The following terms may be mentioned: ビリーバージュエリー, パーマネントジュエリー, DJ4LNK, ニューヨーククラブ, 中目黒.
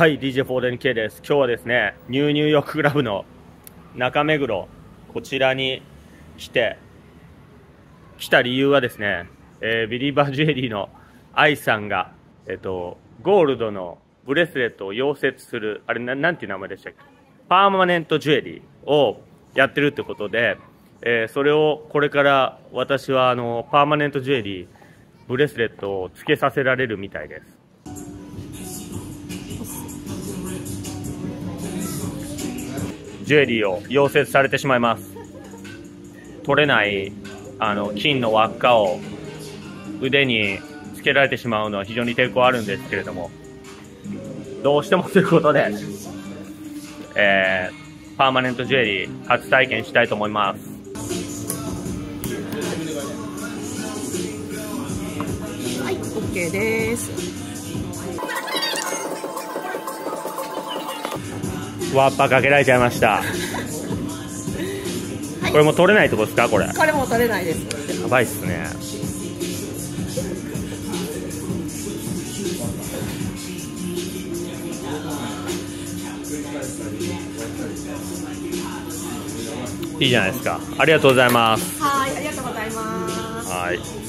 はい、DJ4LNK です。今日はですね、ニューヨーククラブの中目黒、こちらに来た理由はですね、ビリーバージュエリーの愛さんが、ゴールドのブレスレットを溶接する、あれなんていう名前でしたっけ、パーマネントジュエリーをやってるってことで、それをこれから私はパーマネントジュエリー、ブレスレットをつけさせられるみたいです。ジュエリーを溶接されてしまいます。取れない金の輪っかを腕につけられてしまうのは非常に抵抗あるんですけれども、どうしてもということで、パーマネントジュエリー初体験したいと思います。はい、OK です。わっぱかけられちゃいました。はい、これも取れないってことですか、これ。これも取れないです。やばいっすね。いいじゃないですか。ありがとうございます。はい、ありがとうございます。はい。